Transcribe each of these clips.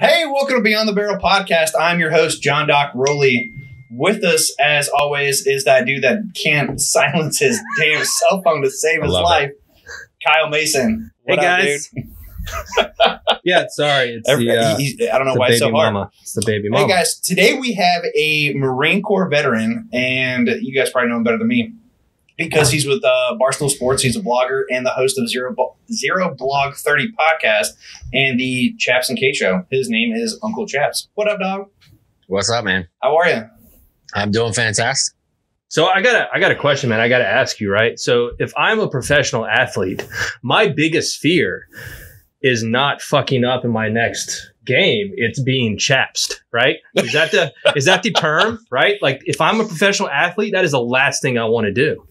Hey, welcome to Beyond the Barrel podcast. I'm your host, John Doc Rowley. With us, as always, is that dude that can't silence his damn cell phone to save his life, Kyle Mason. What hey, guys. Up, dude? Yeah, sorry. It's I don't know why it's so hard. Mama. It's the baby mama. Hey, guys. Today we have a Marine Corps veteran, and you guys probably know him better than me because he's with Barstool Sports. He's a blogger and the host of Zero Blog 30 podcast and the Chaps and K-Show. His name is Uncle Chaps. What up, dog? What's up, man? How are you? I'm doing fantastic. So I got a question, man. I got to ask you, right? So if I'm a professional athlete, my biggest fear is not fucking up in my next game. It's being chapsed, right? Is that the term, right? Like if I'm a professional athlete, that is the last thing I want to do.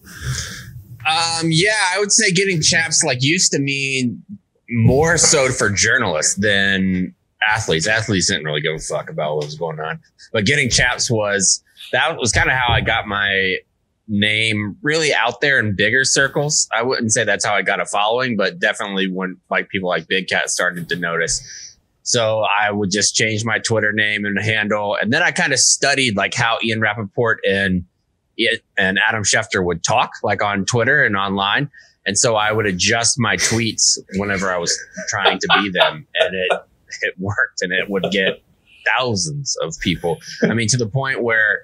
Yeah, I would say getting chaps like used to mean more so for journalists than athletes. Athletes didn't really give a fuck about what was going on, but getting chaps was. That was kind of how I got my name really out there in bigger circles. I wouldn't say that's how I got a following, but definitely when like people like Big Cat started to notice. So I would just change my Twitter name and handle. And then I kind of studied like how Ian Rapoport and Adam Schefter would talk like on Twitter and online. And so I would adjust my tweets whenever I was trying to be them. And it worked, and it would get thousands of people. I mean, to the point where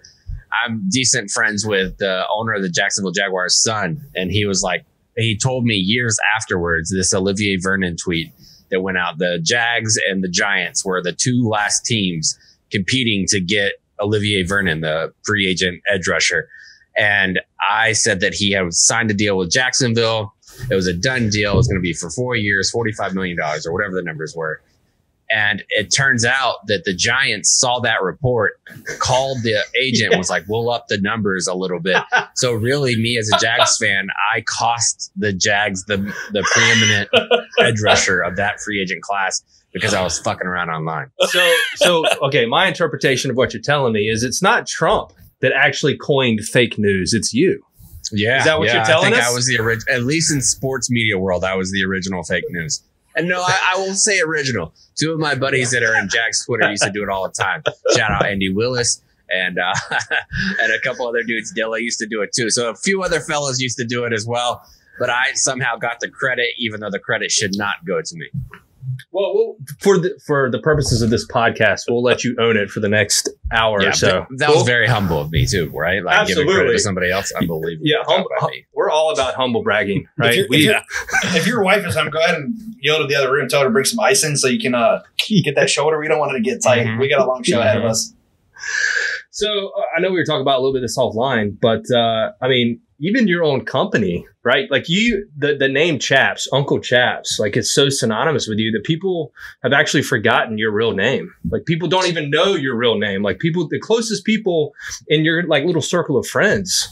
I'm decent friends with the owner of the Jacksonville Jaguars' son. And he was like, he told me years afterwards, this Olivier Vernon tweet that went out, the Jags and the Giants were the two last teams competing to get Olivier Vernon, the free agent edge rusher. And I said that he had signed a deal with Jacksonville. It was a done deal. It was going to be for 4 years, $45 million or whatever the numbers were. And it turns out that the Giants saw that report, called the agent, was like, we'll up the numbers a little bit. So really, me as a Jags fan, I cost the Jags the preeminent edge rusher of that free agent class because I was fucking around online. So okay, my interpretation of what you're telling me is it's not Trump that actually coined fake news. It's you. Yeah. Is that what you're telling us? I think I was the original, at least in sports media world, I was the original fake news. And no, I won't say original. Two of my buddies that are in Jack's Twitter used to do it all the time. Shout out Andy Willis and a couple other dudes. Dilla used to do it too. So a few other fellas used to do it as well. But I somehow got the credit, even though the credit should not go to me. Well, for the purposes of this podcast, we'll let you own it for the next hour or so. That was very humble of me too, right? Like absolutely. Giving credit to somebody else, unbelievable. Yeah, we're all about humble bragging, right? If your wife is home, go ahead and yell to the other room, tell her to bring some ice in so you can get that shoulder. We don't want it to get tight. Mm-hmm. We got a long show ahead of us. So I know we were talking about a little bit of this offline, but I mean, even your own company, right? Like the name Chaps, Uncle Chaps, like it's so synonymous with you that people have actually forgotten your real name. Like people don't even know your real name. Like people, the closest people in your like little circle of friends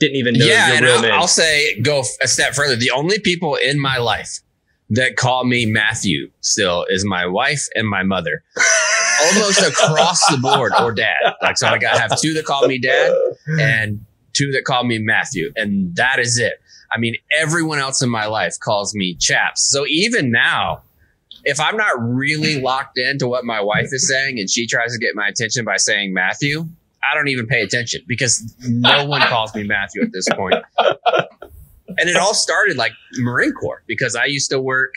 didn't even know your real name. I'll say go a step further. The only people in my life that call me Matthew still is my wife and my mother. Almost across the board, or dad. Like, so I have two that call me dad and two that call me Matthew. And that is it. I mean, everyone else in my life calls me Chaps. So even now, if I'm not really locked into what my wife is saying and she tries to get my attention by saying Matthew, I don't even pay attention because no one calls me Matthew at this point. And it all started like Marine Corps because I used to work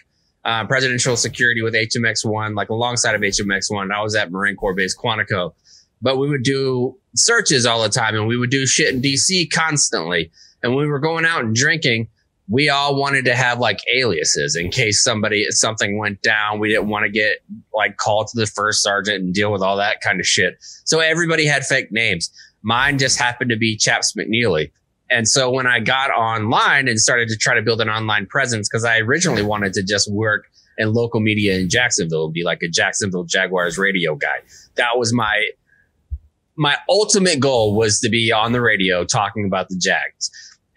presidential security with HMX1, like alongside of HMX1. I was at Marine Corps Base Quantico, but we would do searches all the time and we would do shit in DC constantly. And when we were going out and drinking, we all wanted to have like aliases in case something went down. We didn't want to get like called to the 1st Sergeant and deal with all that kind of shit. So everybody had fake names. Mine just happened to be Chaps McNeely. And so when I got online and started to try to build an online presence, because I originally wanted to just work in local media in Jacksonville, be like a Jacksonville Jaguars radio guy. That was my ultimate goal, was to be on the radio talking about the Jags.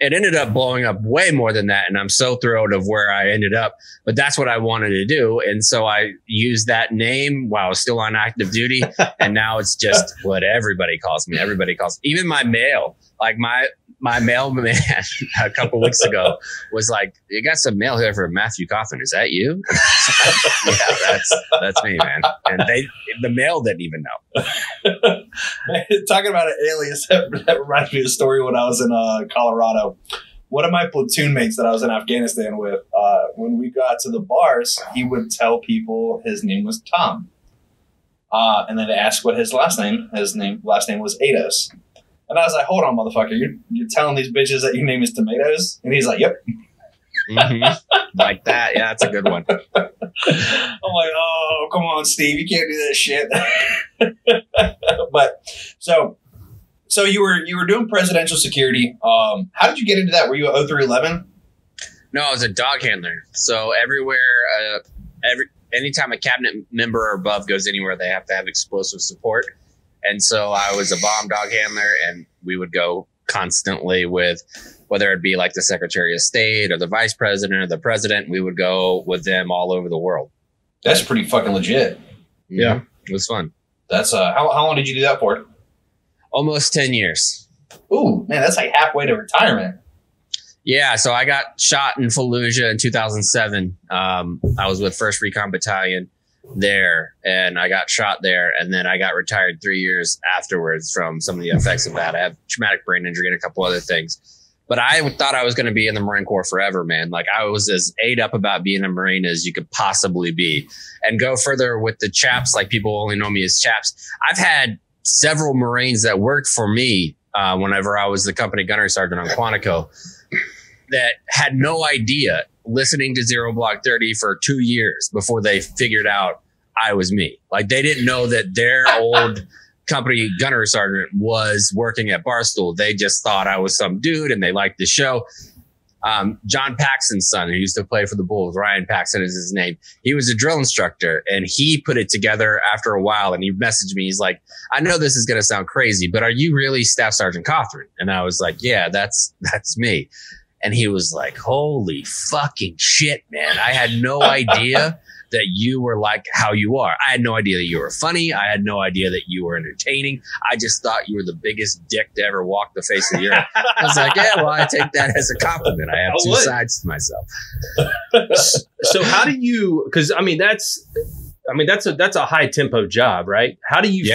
It ended up blowing up way more than that. And I'm so thrilled of where I ended up, but that's what I wanted to do. And so I used that name while I was still on active duty. And now it's just what everybody calls me. Everybody calls me. Even my mail, like my mailman a couple weeks ago was like, "You got some mail here for Matthew Cothran. Is that you?" Yeah, that's me, man. And the mail didn't even know. Talking about an alias, that reminds me of a story when I was in Colorado. One of my platoon mates that I was in Afghanistan with, when we got to the bars, he would tell people his name was Tom. And then to ask what his last name was Ados. And I was like, "Hold on, motherfucker, you're telling these bitches that your name is Tomatoes?" And he's like, "Yep." Like that. Yeah, that's a good one. I'm like, "Oh, come on, Steve, you can't do that shit." But so you were doing presidential security. How did you get into that? Were you a 0311? No, I was a dog handler. So anytime a cabinet member or above goes anywhere, they have to have explosive support. And so I was a bomb dog handler, and we would go constantly with, whether it be like the Secretary of State or the Vice President or the President, we would go with them all over the world. That's pretty fucking legit. Yeah, it was fun. That's how long did you do that for? Almost 10 years. Ooh, man, that's like halfway to retirement. Yeah, so I got shot in Fallujah in 2007. I was with 1st Recon Battalion there, and I got shot there, and then I got retired 3 years afterwards from some of the effects of that. I have traumatic brain injury and a couple other things, but I thought I was going to be in the Marine Corps forever, man. Like, I was as ate up about being a Marine as you could possibly be. And go further with the Chaps, like people only know me as Chaps. I've had several Marines that worked for me whenever I was the company gunnery sergeant on Quantico that had no idea, listening to Zero Blog 30 for 2 years before they figured out I was me. Like, they didn't know that their old company gunnery sergeant was working at Barstool. They just thought I was some dude, and they liked the show. John Paxson's son, who used to play for the Bulls, Ryan Paxson is his name. He was a drill instructor, and he put it together after a while, and he messaged me. He's like, "I know this is going to sound crazy, but are you really Staff Sergeant Cothrid?" And I was like, "Yeah, that's me." And he was like, "Holy fucking shit, man. I had no idea that you were like how you are. I had no idea that you were funny. I had no idea that you were entertaining. I just thought you were the biggest dick to ever walk the face of the earth." I was like, "Yeah, well, I take that as a compliment. I have two sides to myself." So how do you, because that's a high tempo job, right? How do you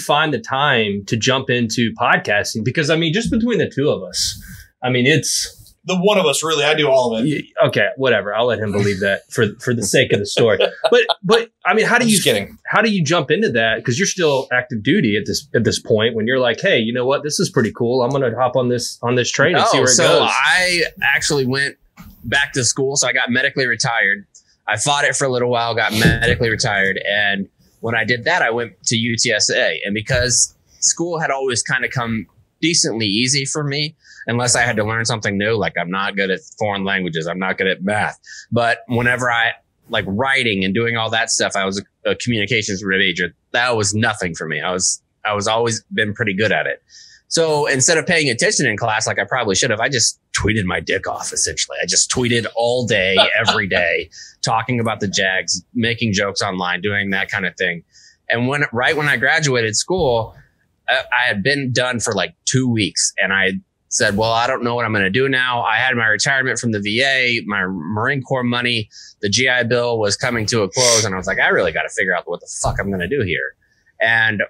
find the time to jump into podcasting? Because I mean, just between the two of us, I mean, it's the one of us, really. I do all of it. Okay, whatever. I'll let him believe that for the sake of the story. But I mean, how do you jump into that? Because you're still active duty at this point. When you're like, "Hey, you know what? This is pretty cool. I'm going to hop on this train and see where it goes." So I actually went back to school. So I got medically retired. I fought it for a little while, got medically retired, and when I did that, I went to UTSA. And because school had always kind of come decently easy for me, unless I had to learn something new. Like, I'm not good at foreign languages. I'm not good at math. But whenever I like writing and doing all that stuff, I was a communications major. That was nothing for me. I was always been pretty good at it. So instead of paying attention in class, like I probably should have, I just tweeted my dick off, essentially. I just tweeted all day, every day, talking about the Jags, making jokes online, doing that kind of thing. And right when I graduated school, I had been done for like 2 weeks, and I said, "Well, I don't know what I'm going to do now." I had my retirement from the VA, my Marine Corps money, the GI Bill was coming to a close. And I was like, I really got to figure out what the fuck I'm going to do here. And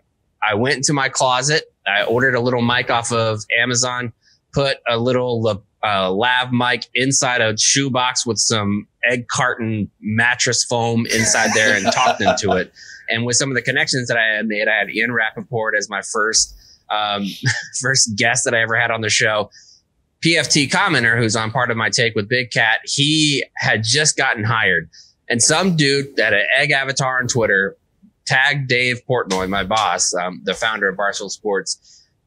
I went into my closet. I ordered a little mic off of Amazon, put a little lav mic inside a shoebox with some egg carton mattress foam inside there and talked into it. And with some of the connections that I had made, I had Ian Rapoport as my first guest that I ever had on the show. PFT Commenter, who's on part of my take with Big Cat, he had just gotten hired. And some dude that had an egg avatar on Twitter tagged Dave Portnoy, my boss, the founder of Barstool Sports.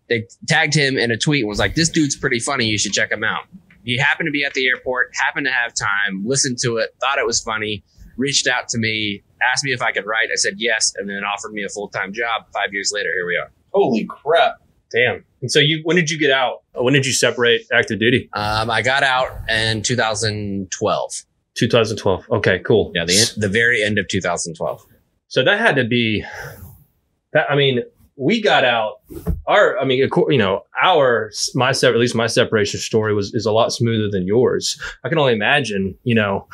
They tagged him in a tweet and was like, "This dude's pretty funny. You should check him out." He happened to be at the airport, happened to have time, listened to it, thought it was funny, reached out to me, asked me if I could write. I said yes, and then offered me a full-time job. 5 years later, here we are. Holy crap. Damn. And so you, when did you get out? When did you separate active duty? I got out in 2012. 2012. Okay, cool. Yeah, the very end of 2012. So that had to be, that, I mean, we got out. My separation story is a lot smoother than yours. I can only imagine, you know,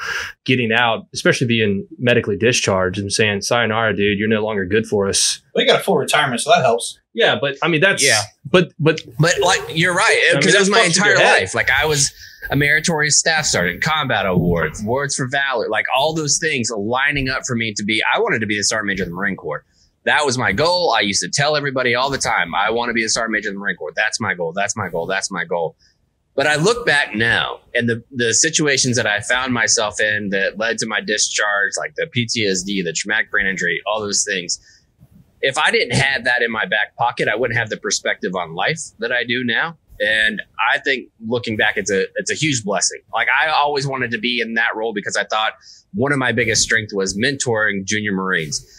getting out, especially being medically discharged and saying, sayonara, dude, you're no longer good for us. Well, you got a full retirement, so that helps. Yeah, but I mean, that's, yeah. But like, you're right. Because that was my entire life. Like, I was a meritorious staff sergeant, combat awards, awards for valor, like all those things lining up for me to be, I wanted to be the sergeant major of the Marine Corps. That was my goal. I used to tell everybody all the time, I want to be the sergeant major of the Marine Corps. That's my goal. That's my goal. That's my goal. But I look back now and the situations that I found myself in that led to my discharge, like the PTSD, the traumatic brain injury, all those things. If I didn't have that in my back pocket, I wouldn't have the perspective on life that I do now. And I think looking back, it's a huge blessing. Like, I always wanted to be in that role because I thought one of my biggest strengths was mentoring junior Marines.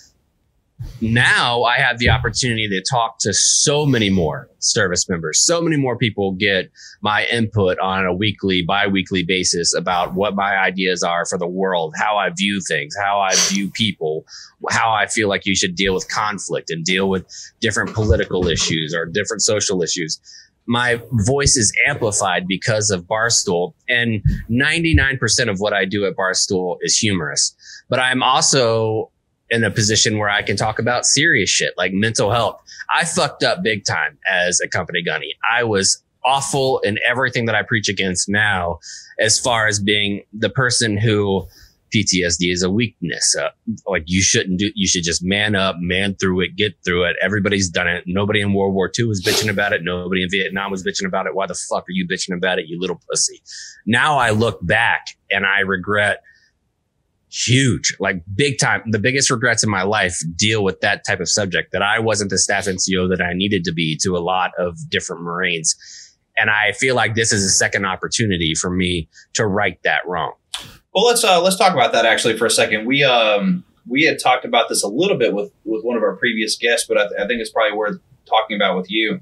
Now I have the opportunity to talk to so many more service members. So many more people get my input on a weekly, bi-weekly basis about what my ideas are for the world, how I view things, how I view people, how I feel like you should deal with conflict and deal with different political issues or different social issues. My voice is amplified because of Barstool, and 99% of what I do at Barstool is humorous. But I'm also in a position where I can talk about serious shit like mental health. I fucked up big time as a company gunny. I was awful in everything that I preach against now, as far as being the person who PTSD is a weakness. Like, you shouldn't do, you should just man up, man through it, get through it. Everybody's done it. Nobody in World War II was bitching about it. Nobody in Vietnam was bitching about it. Why the fuck are you bitching about it, you little pussy? Now I look back and I regret huge, like big time. The biggest regrets in my life deal with that type of subject, that I wasn't the staff NCO that I needed to be to a lot of different Marines. And I feel like this is a second opportunity for me to right that wrong. Well, let's talk about that actually for a second. We had talked about this a little bit with one of our previous guests, but I think it's probably worth talking about with you.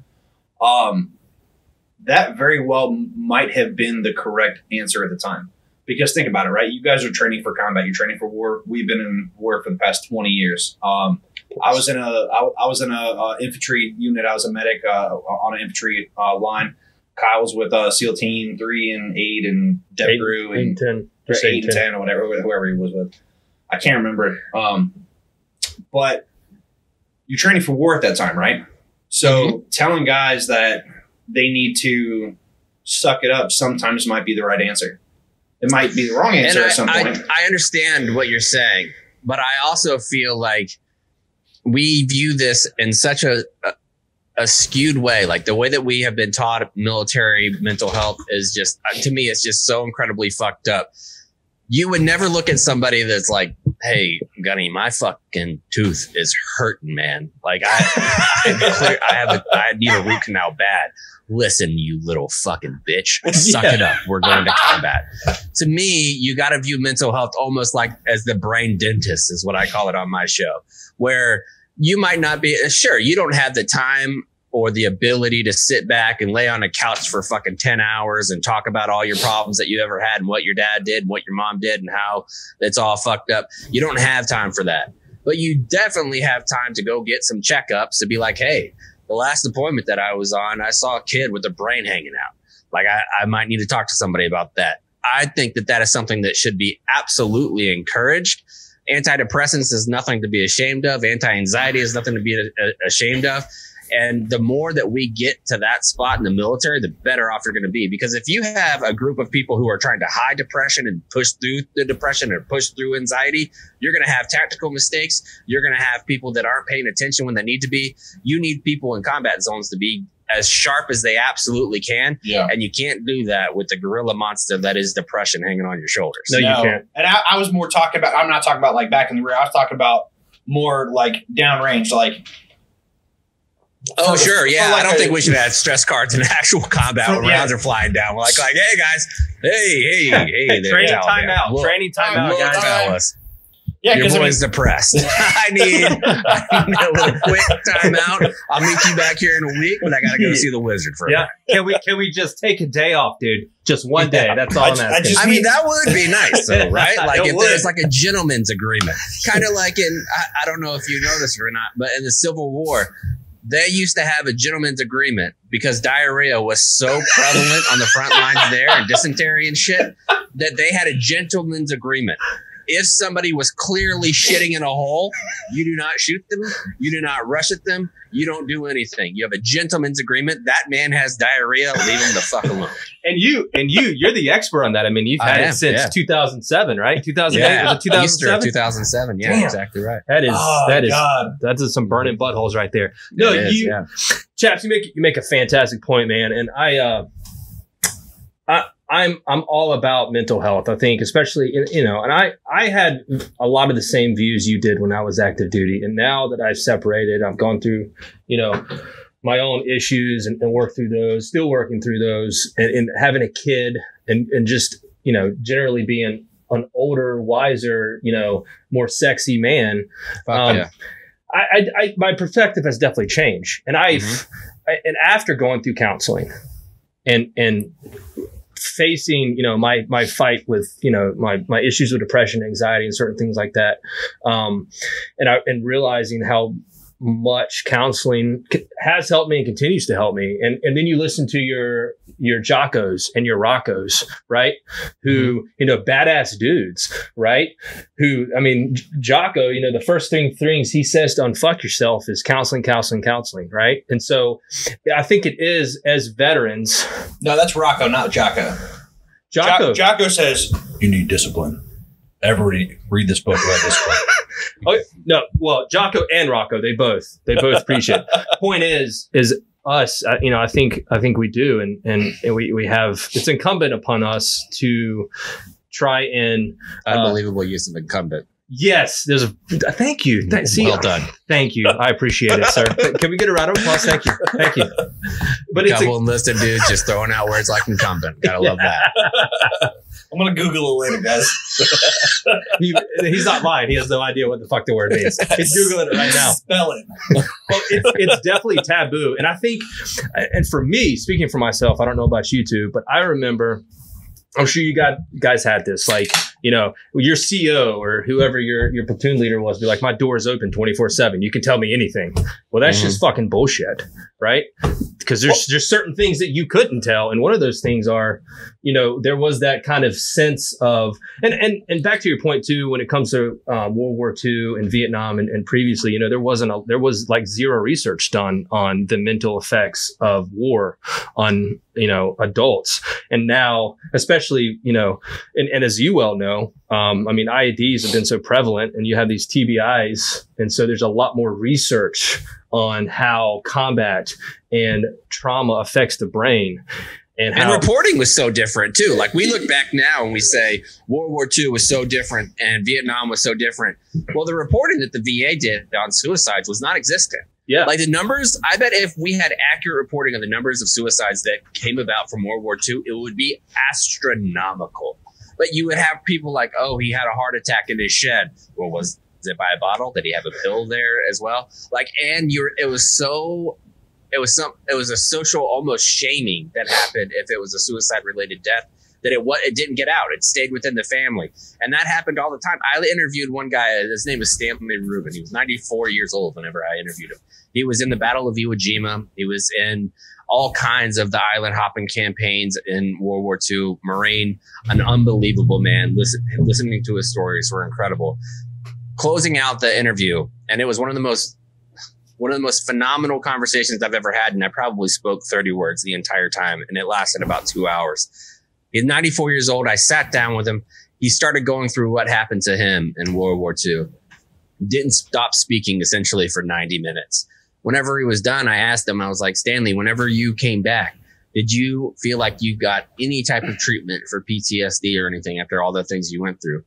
That very well might have been the correct answer at the time. Because think about it, right? You guys are training for combat. You're training for war. We've been in war for the past 20 years. I was in a infantry unit. I was a medic on an infantry line. Kyle was with SEAL Team 3 and 8 and Death Crew and 10, or 8 and 10 or whatever, whoever he was with. I can't remember. But you're training for war at that time, right? So telling guys that they need to suck it up sometimes might be the right answer. It might be the wrong answer at some point. I understand what you're saying, but I also feel like we view this in such a skewed way. Like, the way that we have been taught military mental health is just, to me, it's just so incredibly fucked up. You would never look at somebody that's like, hey, Gunny, my fucking tooth is hurting, man. Like, I need a root canal bad. Listen, you little fucking bitch, suck it up. We're going to combat. To me, you got to view mental health almost like as the brain dentist is what I call it on my show, where you might not be sure. You don't have the time or the ability to sit back and lay on a couch for fucking 10 hours and talk about all your problems that you ever had and what your dad did and what your mom did and how it's all fucked up. You don't have time for that, but you definitely have time to go get some checkups to be like, hey, the last deployment that I was on, I saw a kid with a brain hanging out. Like, I might need to talk to somebody about that. I think that that is something that should be absolutely encouraged. Antidepressants is nothing to be ashamed of. Anti-anxiety is nothing to be ashamed of. And the more that we get to that spot in the military, the better off you're going to be. Because if you have a group of people who are trying to hide depression and push through the depression or push through anxiety, you're going to have tactical mistakes. You're going to have people that aren't paying attention when they need to be. You need people in combat zones to be as sharp as they absolutely can. Yeah. And you can't do that with the gorilla monster that is depression hanging on your shoulders. No, you can't. And I was more talking about, I'm not talking about like back in the rear. I was talking about more like downrange, like, oh, sure. Yeah. Like, I don't think we should add stress cards in actual combat when rounds are flying down. We're like, hey, guys. Hey, there. Training timeout. Training timeout, guys. Yeah, your boy's depressed. I need a little quick timeout. I'll meet you back here in a week, but I gotta go see the wizard for a minute. Can we just take a day off, dude? Just one day. That's all I'm asking. I mean, that would be nice, though, right? Like if there's like a gentleman's agreement, kind of like in I don't know if you know this or not, but in the Civil War, they used to have a gentleman's agreement because diarrhea was so prevalent on the front lines there and dysentery and shit that they had a gentleman's agreement. If somebody was clearly shitting in a hole, you do not shoot them. You do not rush at them. You don't do anything. You have a gentleman's agreement. That man has diarrhea. Leave him the fuck alone. And you're the expert on that. I mean, you've had it since 2007, right? 2008, was it 2007? 2007. Yeah, damn. Exactly right. That's some burning buttholes right there. No, Chaps, you make a fantastic point, man. And I'm all about mental health, I think, especially, and I had a lot of the same views you did when I was active duty. And now that I've separated, I've gone through, my own issues and worked through those, still working through those and having a kid and just, generally being an older, wiser, more sexy man. My perspective has definitely changed. And and after going through counseling and facing, my fight with, my issues with depression, anxiety, and certain things like that. And realizing how much counseling has helped me and continues to help me. And then you listen to your Joccos and your Roccos, right? Who, badass dudes, right? Who, I mean, Jocko, the first things he says to unfuck yourself is counseling, right? And so I think it is as veterans. No, that's Rocco, not Jocko. Jocko says, you need discipline. Everybody read this book about this book. Oh, no, well, Jocko and Rocco, they both preach it. Point is us, I think we do, and we have. It's incumbent upon us to try and unbelievable use of incumbent. Yes, there's a thank you. Well done. Thank you. I appreciate it, sir. Can we get a round of applause? Thank you. But it's double enlisted dude just throwing out words like incumbent. Gotta love that. I'm going to Google it later, guys. He's not mine. He has no idea what the fuck the word means. He's Googling it right now. Spell it. Well, it's definitely taboo. And I think, and for me, speaking for myself, I don't know about you two, but I remember, I'm sure you guys had this, like, your CO or whoever your platoon leader was be like, my door is open 24/7. You can tell me anything. Well, that's just fucking bullshit, right? Because there's certain things that you couldn't tell. And one of those things are, there was that kind of sense of, and back to your point too, when it comes to World War II and Vietnam and previously, there was like zero research done on the mental effects of war on, adults. And now, especially, and as you well know, I mean, IEDs have been so prevalent and you have these TBIs. And so there's a lot more research on how combat and trauma affects the brain. And reporting was so different too. Like we look back now and we say World War II was so different and Vietnam was so different. Well, the reporting that the VA did on suicides was non-existent. Yeah. Like the numbers, I bet if we had accurate reporting on the numbers of suicides that came about from World War II, it would be astronomical. But you would have people like, oh, he had a heart attack in his shed. Well, was it by a bottle? Did he have a pill there as well? Like, and it was a social almost shaming that happened if it was a suicide related death that it didn't get out. It stayed within the family. And that happened all the time. I interviewed one guy, his name was Stanley Rubin. He was 94 years old whenever I interviewed him. He was in the Battle of Iwo Jima. He was in all kinds of the island hopping campaigns in World War II. Marine, an unbelievable man. Listening to his stories were incredible. Closing out the interview, and it was one of the most phenomenal conversations I've ever had, and I probably spoke 30 words the entire time, and it lasted about 2 hours. He's 94 years old. I sat down with him. He started going through what happened to him in World War II. Didn't stop speaking essentially for 90 minutes. Whenever he was done, I asked him, I was like, Stanley, whenever you came back, did you feel like you got any type of treatment for PTSD or anything after all the things you went through?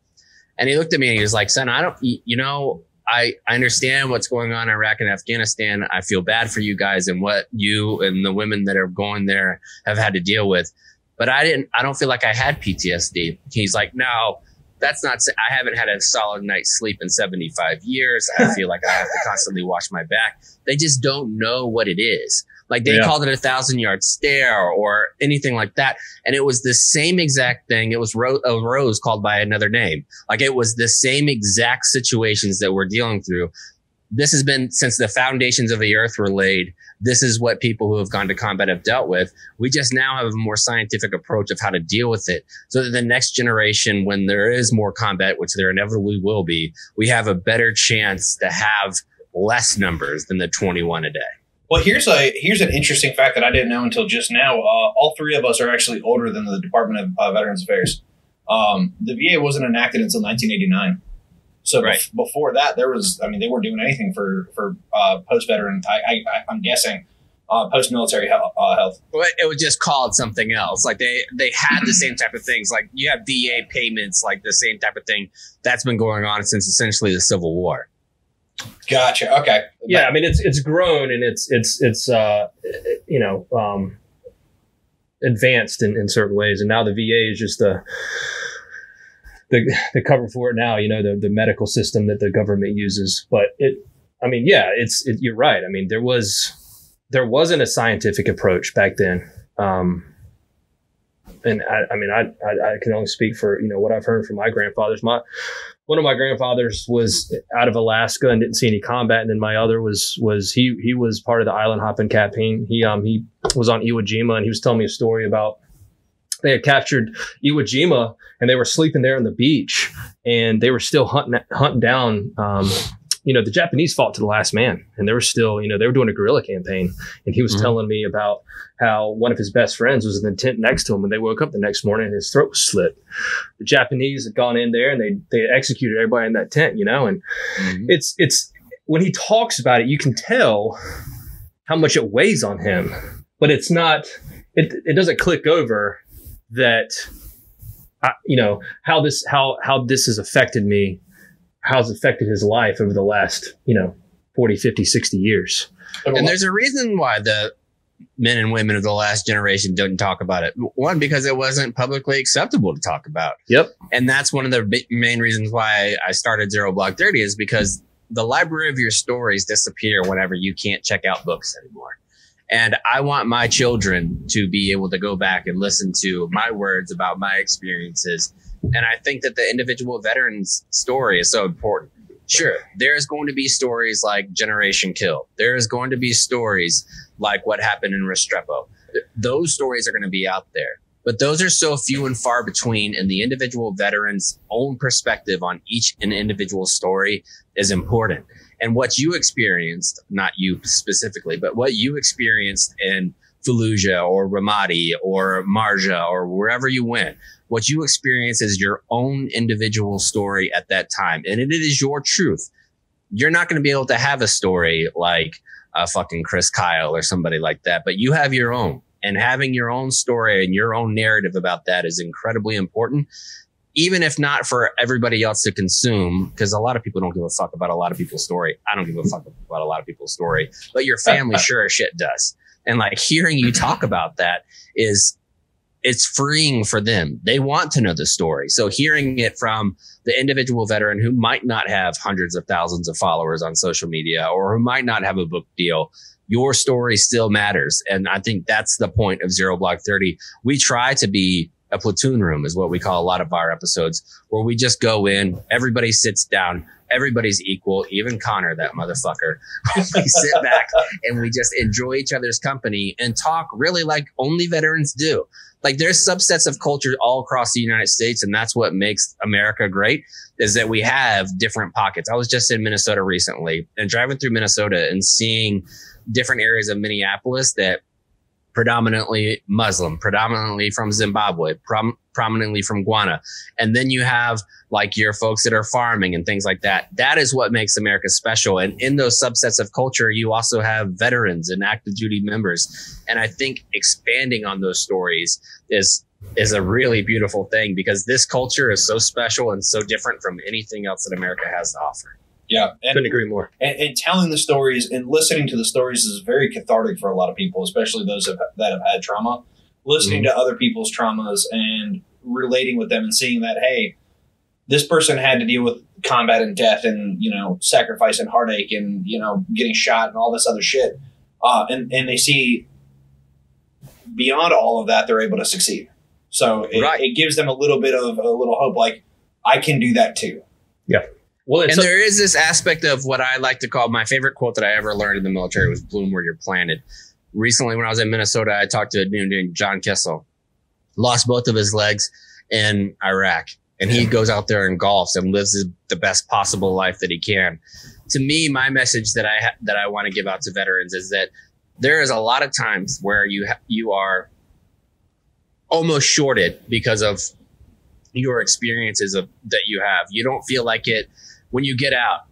And he looked at me and he was like, son, I understand what's going on in Iraq and Afghanistan. I feel bad for you guys and what you and the women that are going there have had to deal with. But I don't feel like I had PTSD. He's like, no, that's not, I haven't had a solid night's sleep in 75 years. I feel like I have to constantly watch my back. They just don't know what it is. Like they called it a 1,000-yard stare or anything like that. And it was the same exact thing. It was a rose called by another name. Like it was the same exact situations that we're dealing through. This has been since the foundations of the earth were laid. This is what people who have gone to combat have dealt with. We just now have a more scientific approach of how to deal with it so that the next generation, when there is more combat, which there inevitably will be, we have a better chance to have less numbers than the 21 a day. Well, here's an interesting fact that I didn't know until just now. All three of us are actually older than the Department of Veterans Affairs. The VA wasn't enacted until 1989. So before that, there was, I mean, they weren't doing anything for post-veteran, I'm guessing, post-military health. Well, it was just called something else. Like they had the same type of things. Like you have VA payments, like the same type of thing that's been going on since essentially the Civil War. Gotcha. Okay. Yeah. I mean, it's grown and it's advanced in certain ways. And now the VA is just the cover for it now, you know, the medical system that the government uses. But you're right. I mean, there wasn't a scientific approach back then. And I can only speak for, you know, what I've heard from my grandfathers. One of my grandfathers was out of Alaska and didn't see any combat. And then my other was he was part of the island hopping campaign. He was on Iwo Jima, and he was telling me a story about they had captured Iwo Jima and they were sleeping there on the beach, and they were still hunting down, the Japanese fought to the last man, and they were still, they were doing a guerrilla campaign. And he was telling me about how one of his best friends was in the tent next to him, and they woke up the next morning and his throat was slit. The Japanese had gone in there and they executed everybody in that tent, and it's when he talks about it, you can tell how much it weighs on him, but it's not, it doesn't click over that, how this has affected me, how's affected his life over the last, 40, 50, 60 years. And there's a reason why the men and women of the last generation didn't talk about it. One, because it wasn't publicly acceptable to talk about. Yep. And that's one of the main reasons why I started Zero Blog 30 is because the library of your stories disappear whenever you can't check out books anymore. And I want my children to be able to go back and listen to my words about my experiences. And I think that the individual veteran's story is so important. Sure, there's going to be stories like Generation Kill. There's going to be stories like what happened in Restrepo. Those stories are going to be out there. But those are so few and far between, and the individual veteran's own perspective on each and individual story is important. And what you experienced, not you specifically, but what you experienced in Fallujah or Ramadi or Marja or wherever you went, what you experience is your own individual story at that time. And it is your truth. You're not going to be able to have a story like fucking Chris Kyle or somebody like that, but you have your own. And having your own story and your own narrative about that is incredibly important, even if not for everybody else to consume, because a lot of people don't give a fuck about a lot of people's story. I don't give a fuck about a lot of people's story, but your family sure as shit does. And like hearing you talk about that it's freeing for them. They want to know the story. So hearing it from the individual veteran who might not have hundreds of thousands of followers on social media or who might not have a book deal, your story still matters. And I think that's the point of Zero Blog 30. We try to be a platoon room is what we call a lot of our episodes, where we just go in, everybody sits down, everybody's equal, even Connor, that motherfucker. We sit back and we just enjoy each other's company and talk really like only veterans do. Like there's subsets of culture all across the United States, and that's what makes America great, is that we have different pockets. I was just in Minnesota recently and driving through Minnesota and seeing different areas of Minneapolis that predominantly Muslim, predominantly from Zimbabwe, prominently from Guyana. And then you have like your folks that are farming and things like that. That is what makes America special. And in those subsets of culture, you also have veterans and active duty members. And I think expanding on those stories is a really beautiful thing, because this culture is so special and so different from anything else that America has to offer. Yeah. Couldn't agree more. And telling the stories and listening to the stories is very cathartic for a lot of people, especially those that have had trauma. Listening to other people's traumas and relating with them and seeing that, hey, this person had to deal with combat and death and, you know, sacrifice and heartache and, you know, getting shot and all this other shit. And they see beyond all of that, they're able to succeed. So it, it gives them a little bit of a little hope, like, I can do that too. Yeah. Well, and there is this aspect of what I like to call my favorite quote that I ever learned in the military was bloom where you're planted. Recently, when I was in Minnesota, I talked to a dude named John Kessel, lost both of his legs in Iraq. And he goes out there and golfs and lives the best possible life that he can. To me, my message that I want to give out to veterans is that there is a lot of times where you are almost shorted because of your experiences of that you have. You don't feel like it when you get out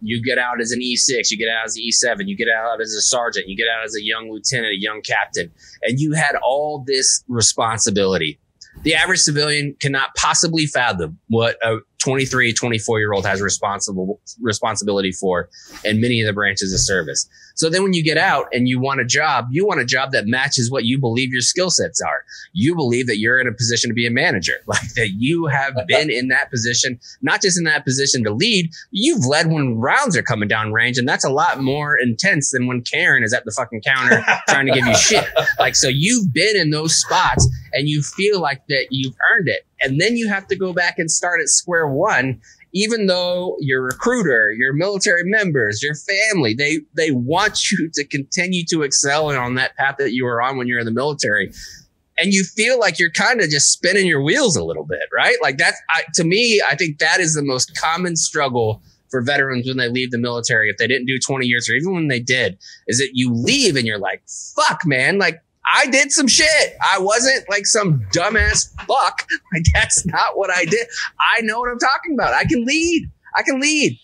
as an E6, you get out as an E7, you get out as a sergeant, you get out as a young lieutenant, a young captain, and you had all this responsibility. The average civilian cannot possibly fathom what a 23, 24-year-old has responsibility for in many of the branches of service. So then when you get out and you want a job that matches what you believe your skill sets are. You believe that you're in a position to be a manager, like that you have been in that position, not just in that position to lead. You've led when rounds are coming down range, and that's a lot more intense than when Karen is at the fucking counter trying to give you shit. Like, so you've been in those spots and you feel like that you've earned it. And then you have to go back and start at square one, even though your recruiter, your military members, your family, they want you to continue to excel and on that path that you were on when you're in the military. And you feel like you're kind of just spinning your wheels a little bit, right? Like that's, to me, I think that is the most common struggle for veterans when they leave the military, if they didn't do 20 years or even when they did, is that you leave and you're like, fuck, man, like, I did some shit. I wasn't like some dumbass fuck. Like, that's not what I did. I know what I'm talking about. I can lead. I can lead.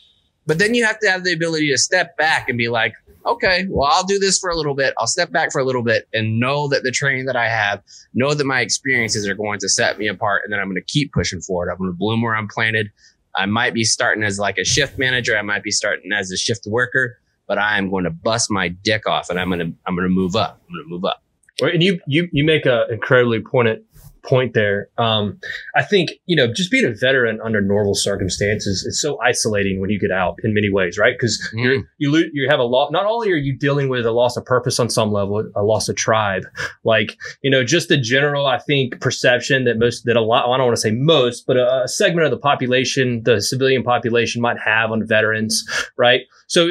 But then you have to have the ability to step back and be like, okay, well, I'll do this for a little bit. I'll step back for a little bit and know that the training that I have, know that my experiences are going to set me apart. And then I'm going to keep pushing forward. I'm going to bloom where I'm planted. I might be starting as like a shift manager. I might be starting as a shift worker, but I am going to bust my dick off and I'm going to move up. I'm going to move up. And you make an incredibly pointed point there. I think, you know, just being a veteran under normal circumstances is so isolating when you get out in many ways, right? Because you have a lot. Not only are you dealing with a loss of purpose on some level, a loss of tribe, like, you know, just the general, I think, perception that I don't want to say most, but a segment of the population, the civilian population might have on veterans, right? So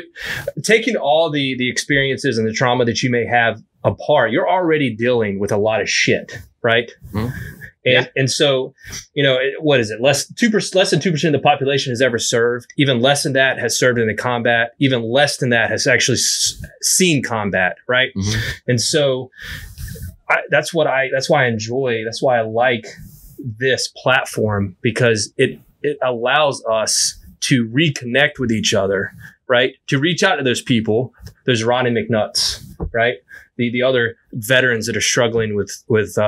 taking all the experiences and the trauma that you may have apart, you're already dealing with a lot of shit, right? Mm-hmm. And so, you know, what is it? Less than 2% of the population has ever served. Even less than that has served in the combat. Even less than that has actually seen combat, right? Mm-hmm. And so that's why I enjoy, that's why I like this platform, because it allows us to reconnect with each other, right? To reach out to those people, those Ronnie McNutts, right? The other veterans that are struggling with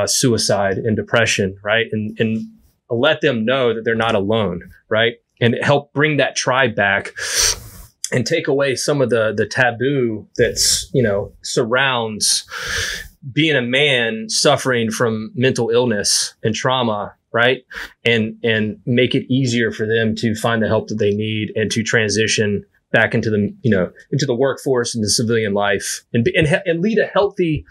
suicide and depression, right? And let them know that they're not alone, right? And help bring that tribe back and take away some of the taboo that's, you know, surrounds being a man suffering from mental illness and trauma, right? And make it easier for them to find the help that they need and to transition back into the, you know, into the workforce and the civilian life and lead a healthy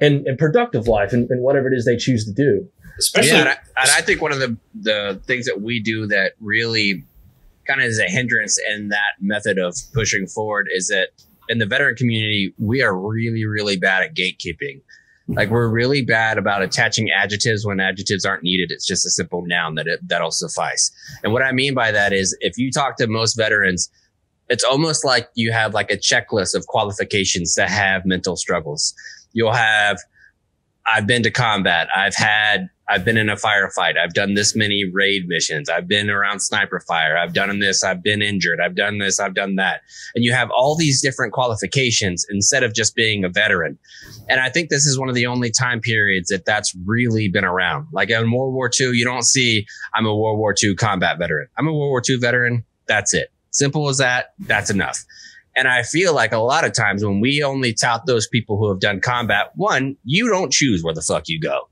and productive life and whatever it is they choose to do. Especially, yeah, and I think one of the things that we do that really kind of is a hindrance in that method of pushing forward is that in the veteran community, we are really, really bad at gatekeeping. Like, we're really bad about attaching adjectives when adjectives aren't needed. It's just a simple noun that'll suffice. And what I mean by that is, if you talk to most veterans, it's almost like you have like a checklist of qualifications that have mental struggles. You'll have, I've been to combat. I've been in a firefight. I've done this many raid missions. I've been around sniper fire. I've done this. I've been injured. I've done this. I've done that. And you have all these different qualifications instead of just being a veteran. And I think this is one of the only time periods that that's really been around. Like in World War II, you don't see, I'm a World War II combat veteran. I'm a World War II veteran. That's it. Simple as that. That's enough. And I feel like a lot of times when we only tout those people who have done combat, one, you don't choose where the fuck you go.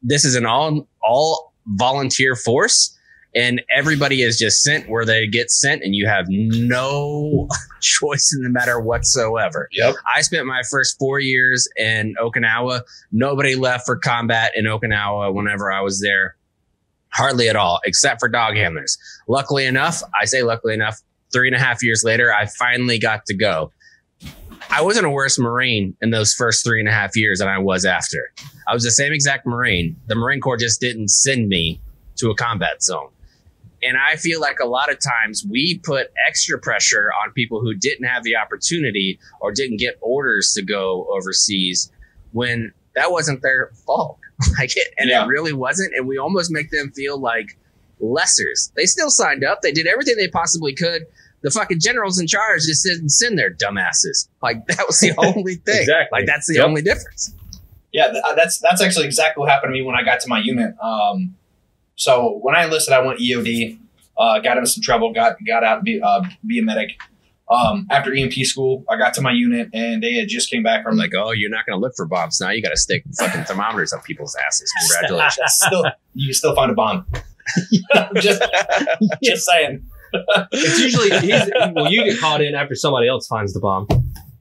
This is an all volunteer force. And everybody is just sent where they get sent, and you have no choice in the matter whatsoever. Yep. I spent my first 4 years in Okinawa. Nobody left for combat in Okinawa whenever I was there. Hardly at all, except for dog handlers. Luckily enough, I say luckily enough, 3.5 years later, I finally got to go. I wasn't a worse Marine in those first 3.5 years than I was after. I was the same exact Marine. The Marine Corps just didn't send me to a combat zone. And I feel like a lot of times we put extra pressure on people who didn't have the opportunity or didn't get orders to go overseas when that wasn't their fault. It really wasn't. And we almost make them feel like lessers. They still signed up. They did everything they possibly could. The fucking generals in charge just didn't send their dumbasses. Like, that was the only thing. Exactly. Like, that's the only difference. Yeah, that's actually exactly what happened to me when I got to my unit. So when I enlisted, I went EOD, got into some trouble, got out to be a medic. After EMP school, I got to my unit, and they had just came back from like, oh, you're not going to look for bombs now. You got to stick fucking thermometers up people's asses. Congratulations. You can still find a bomb. Just saying. It's usually you get caught in after somebody else finds the bomb,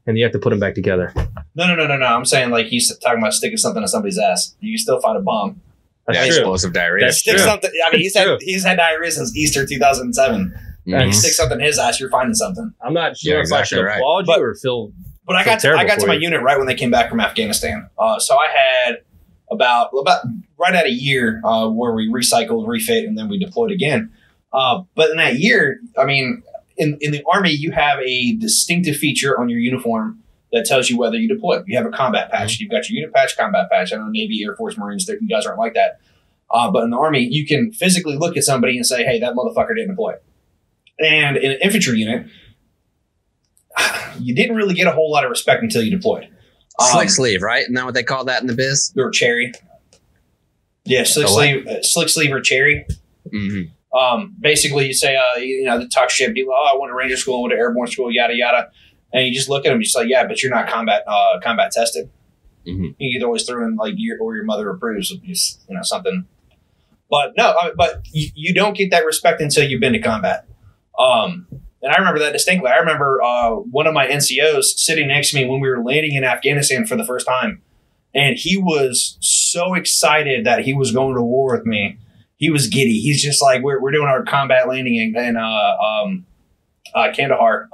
and you have to put them back together. No. I'm saying, like, he's talking about sticking something in somebody's ass. You can still find a bomb. That's explosive diarrhea. Something. I mean, he's had diarrhea since Easter 2007. Mm-hmm. And you stick something in his ass, you're finding something. I'm not sure if I should applaud you or feel. But I got to my unit right when they came back from Afghanistan. So I had about right at a year where we recycled, refit, and then we deployed again. But in that year, I mean, in the Army, you have a distinctive feature on your uniform that tells you whether you deploy. You have a combat patch. You've got your unit patch, combat patch. I know Navy, Air Force, Marines, you guys aren't like that. But in the Army, you can physically look at somebody and say, hey, that motherfucker didn't deploy. And in an infantry unit, you didn't really get a whole lot of respect until you deployed. Slick sleeve, right? Isn't that what they call that in the biz? Or cherry. Yeah, slick sleeve or cherry. Mm-hmm. Basically, you say, the talk shit, people, I went to Ranger school, I went to Airborne school, yada, yada. And you just look at them, you're just like, yeah, but you're not combat tested. Mm-hmm. You could always throw in, like, your mother approves of something. But no, you don't get that respect until you've been to combat. And I remember that distinctly. I remember one of my NCOs sitting next to me when we were landing in Afghanistan for the first time. And he was so excited that he was going to war with me. He was giddy. He's just like, we're doing our combat landing in Kandahar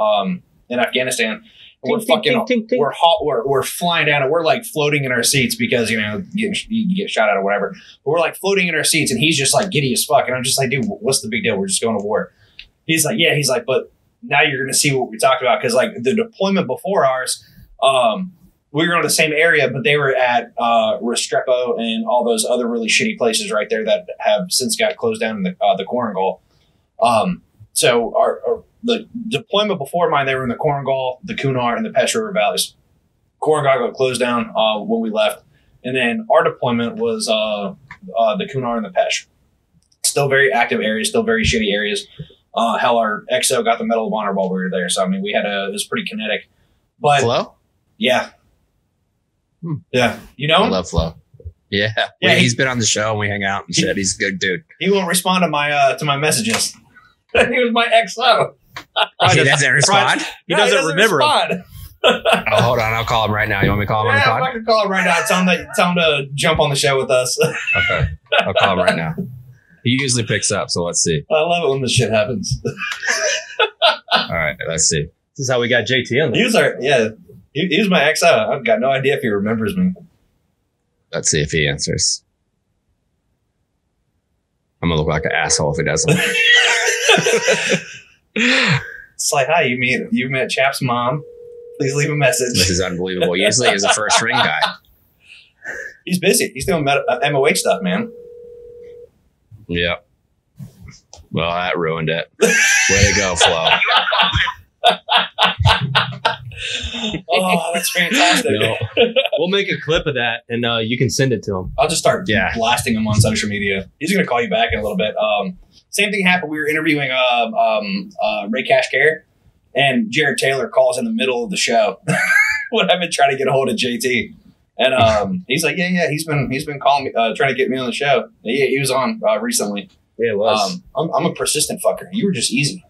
in Afghanistan. We're flying down and we're like floating in our seats because, you get shot at or whatever. But we're like floating in our seats and he's just like giddy as fuck. And I'm just like, dude, what's the big deal? We're just going to war. He's like, yeah. He's like, but now you're going to see what we talked about. Because like the deployment before ours, we were on the same area, but they were at Restrepo and all those other really shitty places right there that have since got closed down in the Korangal. So the deployment before mine, they were in the Korangal, the Kunar, and the Pesh River valleys. Korangal got closed down when we left. And then our deployment was the Kunar and the Pesh. Still very active areas, still very shitty areas. Hell, our XO got the Medal of Honor while we were there. So, I mean, it was pretty kinetic. But Flo? Yeah. Hmm. Yeah. You know him? I love Flo. Yeah. Yeah, he's been on the show and we hang out and shit. He's a good dudude. He won't respond to my to my messages. He was my XO. He doesn't respond? He doesn't remember him. Oh, hold on. I'll call him right now. You want me to call him on the pod? I can call him right now. Tell him to jump on the show with us. Okay. I'll call him right now. He usually picks up, so let's see. I love it when this shit happens. All right, let's see. This is how we got JT on there. He was my ex. I've got no idea if he remembers me. Let's see if he answers. I'm going to look like an asshole if he doesn't. It's like, hi, you met Chap's mom. Please leave a message. This is unbelievable. Usually he's a first ring guy. He's busy. He's doing MOH stuff, man. Yeah. Well, that ruined it. Way to go, Flo. Oh, that's fantastic. No. We'll make a clip of that, and you can send it to him. I'll just start blasting him on social media. He's going to call you back in a little bit. Same thing happened. We were interviewing Ray Cashcare, and Jared Taylor calls in the middle of the show when I've been trying to get a hold of JT. And he's like, he's been calling me, trying to get me on the show. He was on recently. Yeah, it was. I'm a persistent fucker. You were just easy.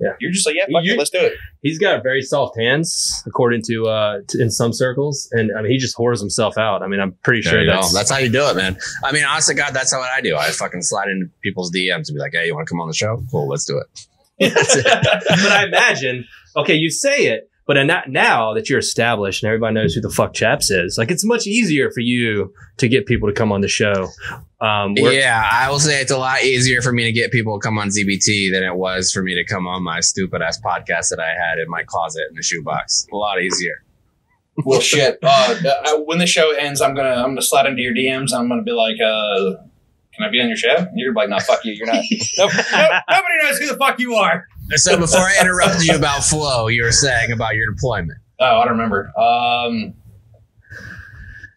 Yeah. You're just like, yeah, fuck it, let's do it. He's got very soft hands, according to in some circles. And I mean, he just whores himself out. I mean, I'm pretty sure that's how you do it, man. I mean, honest to God, that's how I do. I fucking slide into people's DMs and be like, hey, you want to come on the show? Cool, let's do it. That's it. But I imagine, okay, you say it, but now that you're established and everybody knows who the fuck Chaps is, like, it's much easier for you to get people to come on the show. Yeah, I will say it's a lot easier for me to get people to come on ZBT than it was for me to come on my stupid ass podcast that I had in my closet in the shoebox. A lot easier. Well, shit. When the show ends, I'm gonna slide into your DMs. I'm gonna be like, can I be on your show? And you're like, no, fuck you. You're not. Nobody knows who the fuck you are. So before I interrupted you about flow, you were saying about your deployment. Oh, I don't remember.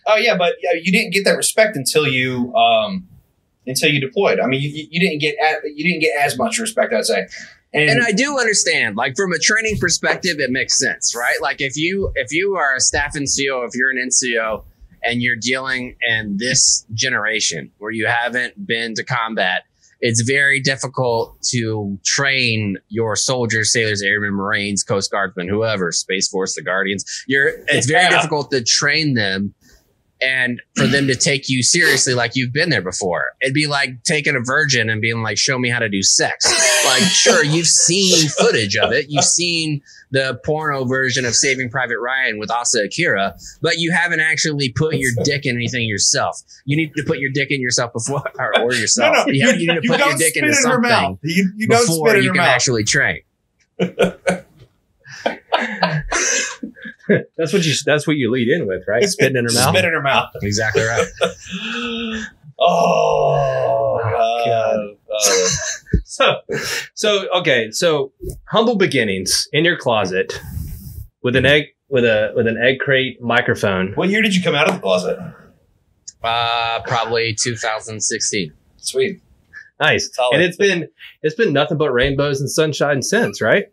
Oh yeah, but you didn't get that respect until you deployed. I mean, you didn't get as much respect, I'd say. And I do understand, like, from a training perspective, it makes sense, right? Like, if you are a staff NCO, if you're an NCO, and you're dealing in this generation where you haven't been to combat, it's very difficult to train your soldiers, sailors, airmen, Marines, Coast Guardsmen, whoever, Space Force, the Guardians. It's very difficult to train them. And for them to take you seriously, like you've been there before, it'd be like taking a virgin and being like, show me how to do sex. Like, sure, you've seen footage of it. You've seen the porno version of Saving Private Ryan with Asa Akira, but you haven't actually put your dick in anything yourself. You need to put your dick in yourself before, or yourself. No, yeah, you need to put your dick into something before you can actually train. That's what you lead in with, right? Spitting in her mouth. Spit in her mouth. Exactly right. Oh God. So humble beginnings in your closet with an egg with an egg crate microphone. What year did you come out of the closet? Probably 2016. Sweet. Nice. Solid. And it's been nothing but rainbows and sunshine since, right?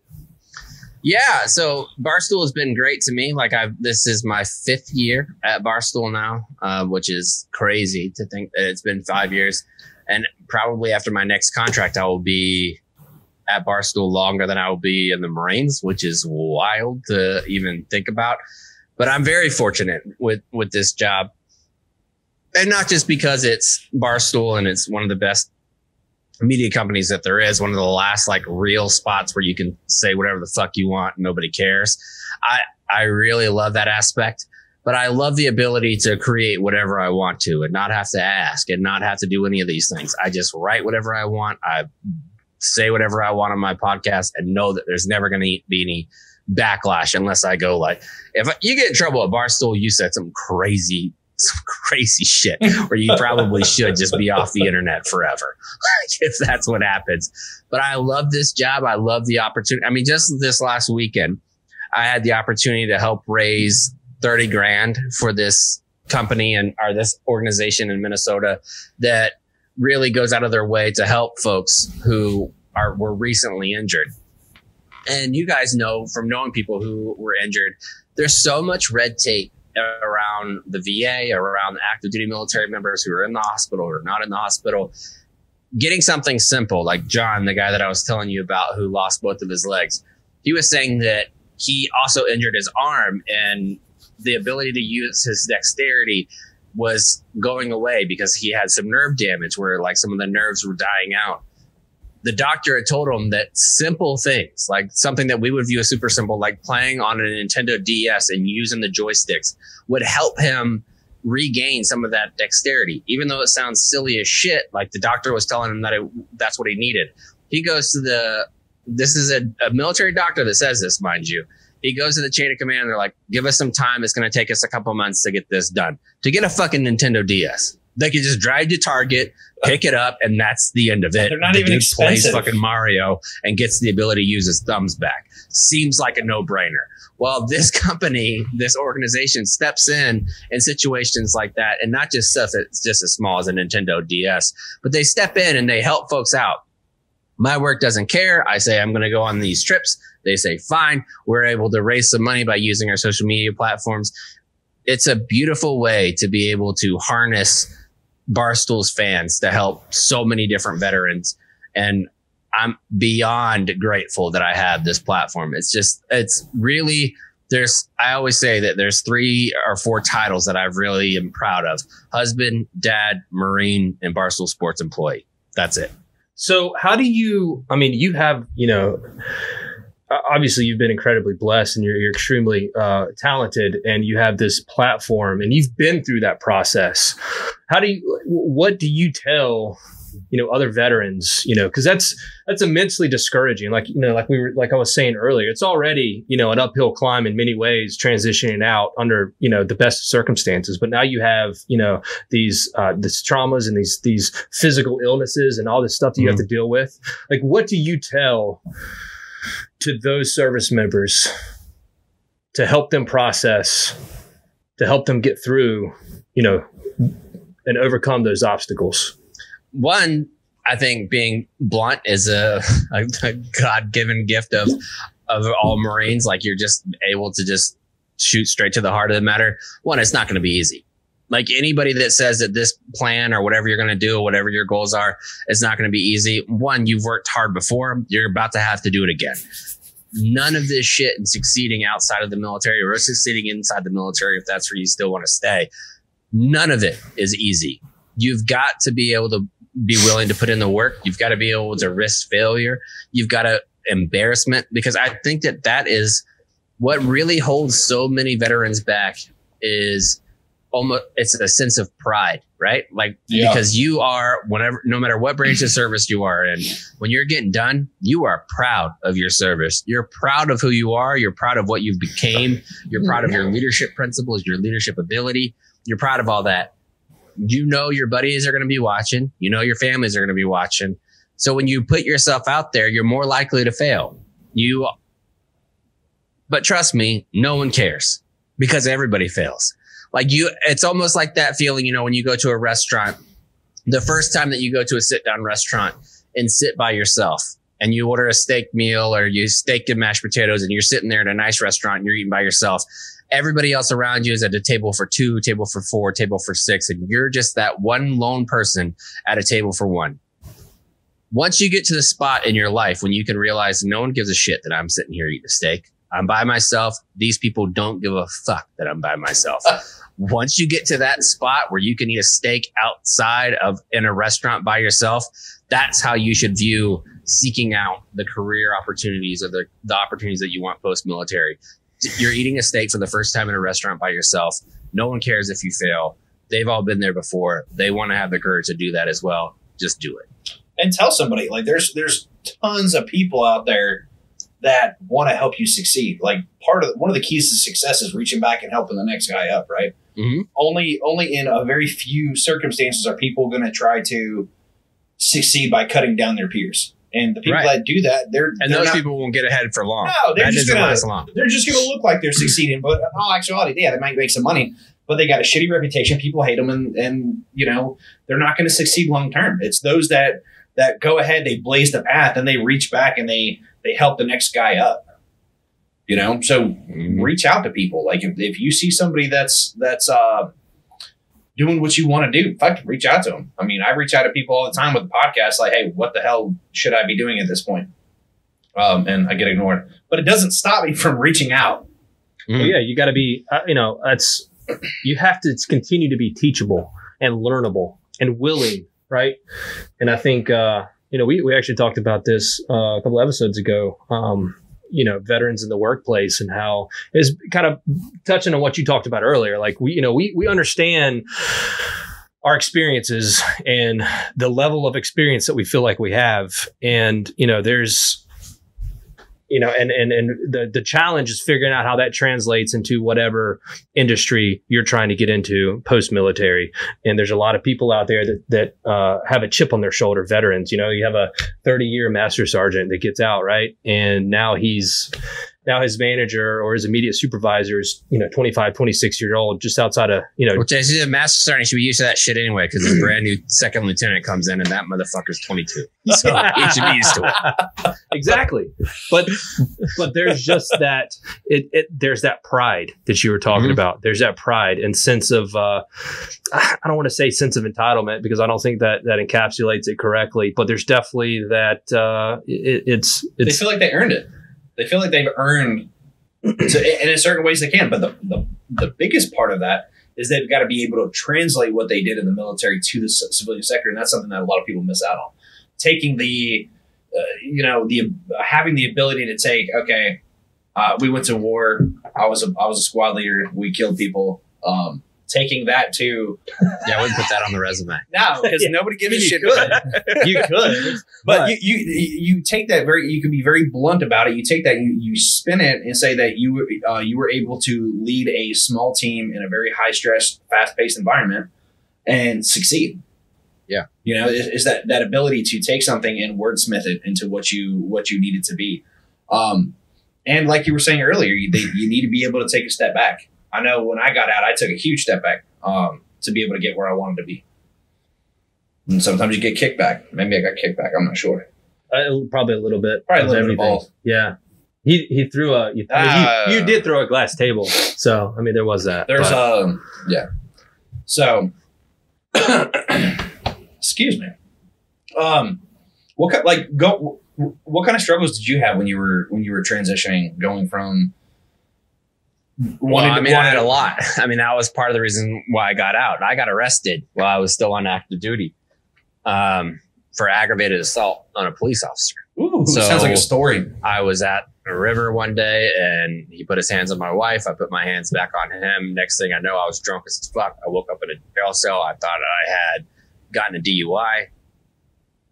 Yeah, so Barstool has been great to me. Like, this is my 5th year at Barstool now, which is crazy to think that it's been 5 years. And probably after my next contract, I will be at Barstool longer than I will be in the Marines, which is wild to even think about. But I'm very fortunate with this job. And not just because it's Barstool and it's one of the best media companies that there is, one of the last like real spots where you can say whatever the fuck you want and nobody cares. I really love that aspect, but I love the ability to create whatever I want to and not have to ask and not have to do any of these things. I just write whatever I want. I say whatever I want on my podcast and know that there's never going to be any backlash unless I go like, you get in trouble at Barstool, you said some crazy shit where you probably should just be off the internet forever if that's what happens. But I love this job. I love the opportunity. I mean, just this last weekend, I had the opportunity to help raise $30,000 for this company or this organization in Minnesota that really goes out of their way to help folks who were recently injured. And you guys know from knowing people who were injured, there's so much red tape around the VA, around active duty military members who are in the hospital or not in the hospital. Getting something simple, like John, the guy that I was telling you about who lost both of his legs, he was saying that he also injured his arm and the ability to use his dexterity was going away because he had some nerve damage where like some of the nerves were dying out. The doctor had told him that simple things, like something that we would view as super simple, like playing on a Nintendo DS and using the joysticks, would help him regain some of that dexterity. Even though it sounds silly as shit, like the doctor was telling him that that's what he needed. He goes to this is a military doctor that says this, mind you. He goes to the chain of command. And they're like, give us some time. It's going to take us a couple months to get this done. To get a fucking Nintendo DS. They could just drive to Target, pick it up, and that's the end of it. They're not even expensive. Plays fucking Mario and gets the ability to use his thumbs back. Seems like a no-brainer. Well, this company, this organization steps in situations like that, and not just stuff that's just as small as a Nintendo DS, but they step in and they help folks out. My work doesn't care. I say I'm going to go on these trips. They say, fine. We're able to raise some money by using our social media platforms. It's a beautiful way to be able to harness Barstool's fans to help so many different veterans. And I'm beyond grateful that I have this platform. It's just, it's really, there's, I always say that there's 3 or 4 titles that I really am proud of: husband, dad, Marine, and Barstool Sports employee. That's it. So how do you, I mean, you have, you know, obviously you've been incredibly blessed and you're extremely talented, and you have this platform and you've been through that process. How do you, what do you tell, you know, other veterans, you know, because that's immensely discouraging. Like, you know, like we were, like I was saying earlier, it's already, you know, an uphill climb in many ways, transitioning out under, you know, the best of circumstances. But now you have, you know, these traumas and these physical illnesses and all this stuff that you have to deal with. Like, what do you tell to those service members to help them process, to help them get through, you know, and overcome those obstacles? One, I think being blunt is a God-given gift of all Marines. Like, you're just able to just shoot straight to the heart of the matter. One, it's not going to be easy. Like, anybody that says that this plan or whatever you're going to do, or whatever your goals are, it's not going to be easy. One, you've worked hard before. You're about to have to do it again. None of this shit and succeeding outside of the military, or succeeding inside the military if that's where you still want to stay, none of it is easy. You've got to be able to be willing to put in the work. You've got to be able to risk failure. You've got to embarrassment, because I think that that is what really holds so many veterans back, is almost, it's a sense of pride, right? Like, yeah. Because you are, whenever, no matter what branch of service you are in, when you're getting done, you are proud of your service. You're proud of who you are. You're proud of what you've became. You're proud of your leadership principles, your leadership ability. You're proud of all that. You know your buddies are going to be watching. You know your families are going to be watching. So when you put yourself out there, you're more likely to fail. But trust me, no one cares, because everybody fails. Like, you, it's almost like that feeling, you know, when you go to a restaurant, the first time that you go to a sit-down restaurant and sit by yourself, and you order a steak meal, or you steak and mashed potatoes, and you're sitting there in a nice restaurant and you're eating by yourself. Everybody else around you is at a table for 2, table for 4, table for 6, and you're just that one lone person at a table for 1. Once you get to the spot in your life when you can realize no one gives a shit that I'm sitting here eating a steak, I'm by myself, these people don't give a fuck that I'm by myself. Once you get to that spot where you can eat a steak outside of, in a restaurant by yourself, that's how you should view seeking out the career opportunities, or the opportunities that you want post-military. You're eating a steak for the first time in a restaurant by yourself. No one cares if you fail. They've all been there before. They want to have the courage to do that as well. Just do it. And tell somebody, like, there's tons of people out there that want to help you succeed. Like, one of the keys to success is reaching back and helping the next guy up, right? Mm-hmm. Only in a very few circumstances are people going to try to succeed by cutting down their peers. And the people that do that, those people won't get ahead for long. No, they're just going to look like they're succeeding, but in all actuality, yeah, they might make some money, but they got a shitty reputation. People hate them, and you know, they're not going to succeed long term. It's those that go ahead, they blaze the path, and they reach back and they help the next guy up. You know, so reach out to people. Like, if you see somebody that's doing what you want to do, fuck, reach out to them. I mean, I reach out to people all the time with the podcast, like, hey, what the hell should I be doing at this point? And I get ignored, but it doesn't stop me from reaching out. Well, yeah, you got to be, you know, you have to continue to be teachable and learnable and willing, right? And I think, you know, we actually talked about this a couple episodes ago, you know, veterans in the workplace, and how is kind of touching on what you talked about earlier. Like, we understand our experiences and the level of experience that we feel like we have. And, you know, there's, you know, and the challenge is figuring out how that translates into whatever industry you're trying to get into post-military. And there's a lot of people out there that have a chip on their shoulder, veterans. You know, you have a 30-year master sergeant that gets out, right? And now he's now his manager or his immediate supervisor is, 25, 26-year-old, just outside of, Which is a master sergeant. He should be used to that shit anyway, because his brand new second lieutenant comes in and that motherfucker's 22. So he should be used to it. Exactly. But there's just that, there's that pride that you were talking mm-hmm. about. There's that pride and sense of, I don't want to say sense of entitlement, because I don't think that encapsulates it correctly, but there's definitely that, it's they feel like they earned it. They feel like they've earned, and in certain ways they can, but the biggest part of that is they've got to be able to translate what they did in the military to the civilian sector, and that's something that a lot of people miss out on. Taking the, having the ability to take, we went to war, I was a squad leader, we killed people, taking that to... Yeah, I wouldn't put that on the resume. No, because nobody gives a shit. You could. But you take that you can be very blunt about it. You take that, you spin it and say that you were able to lead a small team in a very high-stress, fast-paced environment and succeed. Yeah. It's that ability to take something and wordsmith it into what you need it to be. And like you were saying earlier, you need to be able to take a step back. I know when I got out, I took a huge step back to be able to get where I wanted to be. And sometimes you get kicked back. Maybe I got kicked back. I'm not sure. Probably a little bit. Probably a little bit of balls. Yeah. He threw a... you did throw a glass table. So, there was that. There's... yeah. So... excuse me. What kind of struggles did you have when you were transitioning, going from... I had a lot. That was part of the reason why I got out. I got arrested while I was still on active duty for aggravated assault on a police officer. Ooh, so sounds like a story. I was at a river one day and he put his hands on my wife. I put my hands back on him. Next thing I know, I was drunk as fuck. I woke up in a jail cell. I thought I had gotten a DUI.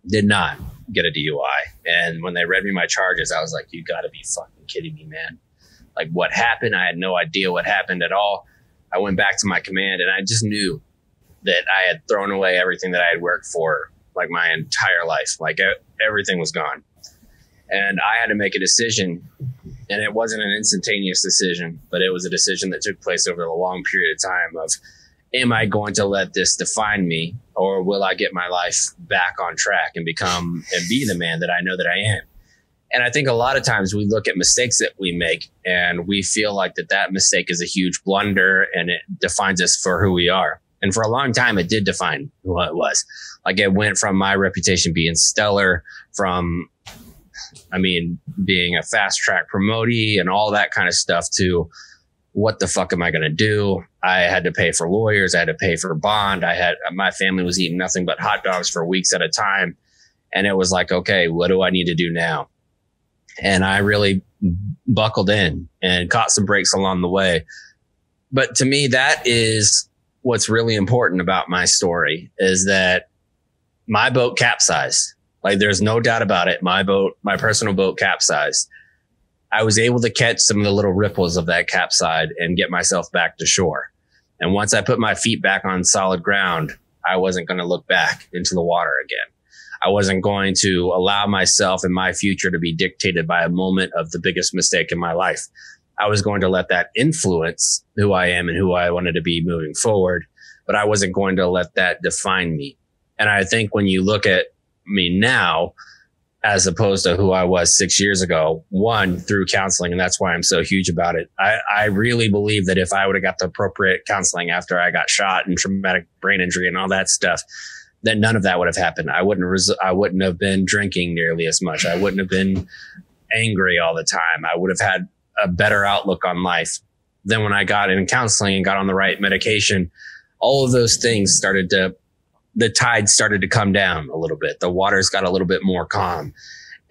Did not get a DUI. And when they read me my charges, I was like, you got to be fucking kidding me, man. Like, what happened? I had no idea what happened at all. I went back to my command and I just knew that I had thrown away everything that I had worked for, like my entire life, like everything was gone. And I had to make a decision, and it wasn't an instantaneous decision, but it was a decision that took place over a long period of time of, am I going to let this define me, or will I get my life back on track and become and be the man that I know that I am? And I think a lot of times we look at mistakes that we make and we feel like that mistake is a huge blunder and it defines us for who we are. And for a long time, it did define who I was. Like, it went from my reputation being stellar, from, being a fast track promotee and all that kind of stuff, to what the fuck am I going to do? I had to pay for lawyers. I had to pay for bond. My family was eating nothing but hot dogs for weeks at a time. And it was like, okay, what do I need to do now? And I really buckled in and caught some breaks along the way. But to me, that is what's really important about my story, is that my boat capsized. Like, there's no doubt about it. My personal boat capsized. I was able to catch some of the little ripples of that capside and get myself back to shore. And once I put my feet back on solid ground, I wasn't going to look back into the water again. I wasn't going to allow myself and my future to be dictated by a moment of the biggest mistake in my life. I was going to let that influence who I am and who I wanted to be moving forward, but I wasn't going to let that define me. And I think when you look at me now, as opposed to who I was 6 years ago, one, through counseling, and that's why I'm so huge about it. I really believe that if I would have got the appropriate counseling after I got shot and traumatic brain injury and all that stuff, then none of that would have happened. I wouldn't have been drinking nearly as much. I wouldn't have been angry all the time. I would have had a better outlook on life. Then when I got in counseling and got on the right medication, all of those things the tide started to come down a little bit. The waters got a little bit more calm.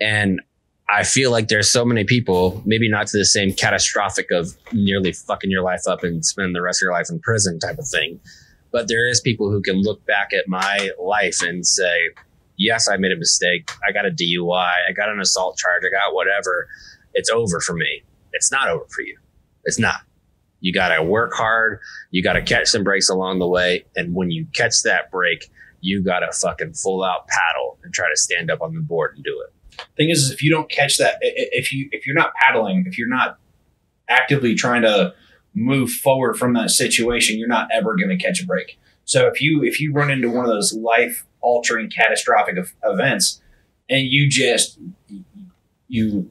And I feel like there's so many people, maybe not to the same catastrophic of nearly fucking your life up and spend the rest of your life in prison type of thing. But there is people who can look back at my life and say, yes, I made a mistake. I got a DUI. I got an assault charge. I got whatever. It's over for me. It's not over for you. It's not. You got to work hard. You got to catch some breaks along the way. And when you catch that break, you got to fucking full out paddle and try to stand up on the board and do it. thing is if you don't catch that, if you're not paddling, if you're not actively trying to move forward from that situation, you're not ever going to catch a break. So if you run into one of those life-altering catastrophic events and you just, you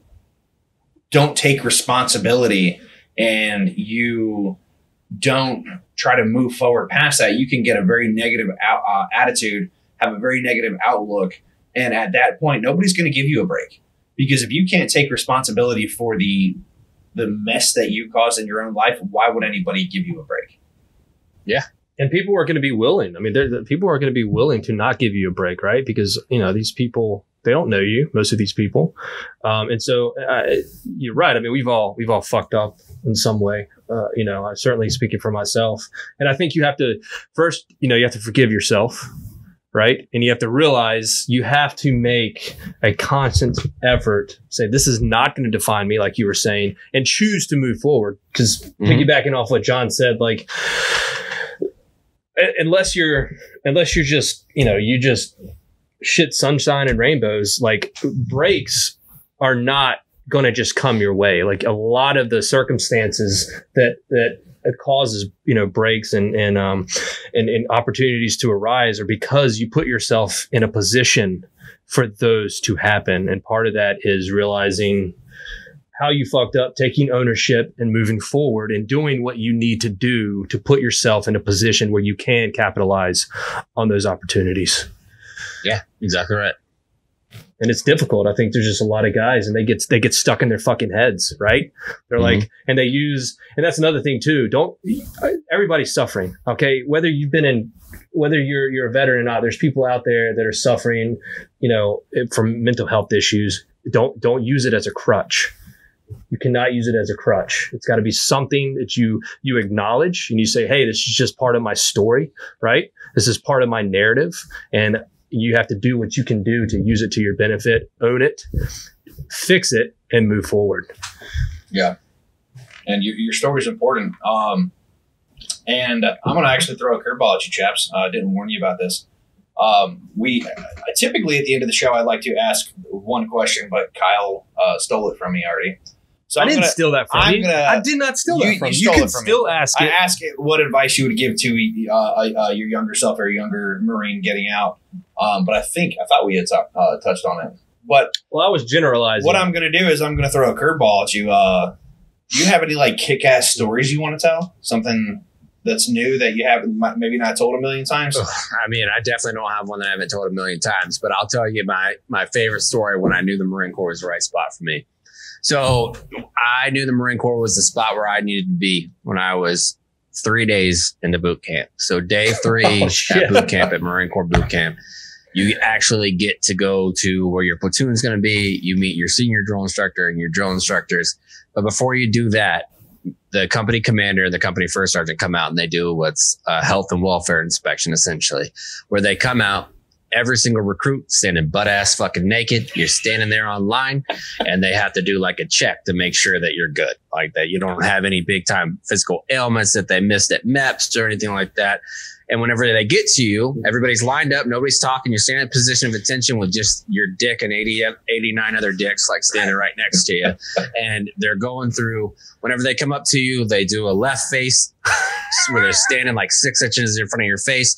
don't take responsibility and you don't try to move forward past that, you can get a very negative attitude, have a very negative outlook. And at that point, nobody's going to give you a break, because if you can't take responsibility for the mess that you caused in your own life, why would anybody give you a break? Yeah. And people are going to be willing. I mean, people are going to be willing to not give you a break, right? Because, you know, these people, they don't know you, most of these people. And so you're right. I mean, we've all fucked up in some way. You know, I'm certainly speaking for myself. And I think you have to first, you know, you have to forgive yourself, right? And you have to realize you have to make a constant effort, say, this is not going to define me, like you were saying, and choose to move forward. Because piggybacking off what John said, like, unless you're just, you know, you just shit sunshine and rainbows, like breaks are not going to just come your way. Like a lot of the circumstances that causes, you know, breaks and opportunities to arise are because you put yourself in a position for those to happen. And part of that is realizing how you fucked up, taking ownership and moving forward and doing what you need to do to put yourself in a position where you can capitalize on those opportunities. Yeah, exactly right. And it's difficult. I think there's just a lot of guys and they get stuck in their fucking heads, right? They're like, and that's another thing too. Everybody's suffering. Okay. Whether you're a veteran or not, there's people out there that are suffering, you know, from mental health issues. Don't use it as a crutch. You cannot use it as a crutch. It's got to be something that you acknowledge and you say, hey, this is just part of my story, right? This is part of my narrative. And you have to do what you can do to use it to your benefit, own it, fix it, and move forward. Yeah. And your story is important. And I'm going to actually throw a curveball at you, chaps. I didn't warn you about this. Typically at the end of the show, I like to ask one question, but Kyle stole it from me already. So I did not steal that from you. You can still ask it. I ask it what advice you would give to your younger self or your younger Marine getting out. But I thought we had touched on it. But well, I was generalizing. What I'm going to do is I'm going to throw a curveball at you. Do you have any like kick-ass stories you want to tell? Something that's new that you haven't maybe not told a million times? I mean, I definitely don't have one that I haven't told a million times. But I'll tell you my favorite story when I knew the Marine Corps was the right spot for me. So I knew the Marine Corps was the spot where I needed to be when I was 3 days into boot camp. So day three at boot camp, at Marine Corps boot camp, you actually get to go to where your platoon is going to be. You meet your senior drill instructor and your drill instructors. But before you do that, the company commander and the company 1st sergeant come out and they do what's a health and welfare inspection, essentially, where they come out. Every single recruit standing butt ass fucking naked. You're standing there online and they have to do like a check to make sure that you're good. Like that you don't have any big time physical ailments that they missed at MEPS or anything like that. And whenever they get to you, everybody's lined up. Nobody's talking. You're standing in a position of attention with just your dick and 89 other dicks like standing right next to you. And they're going through, whenever they come up to you, they do a left face where they're standing like 6 inches in front of your face.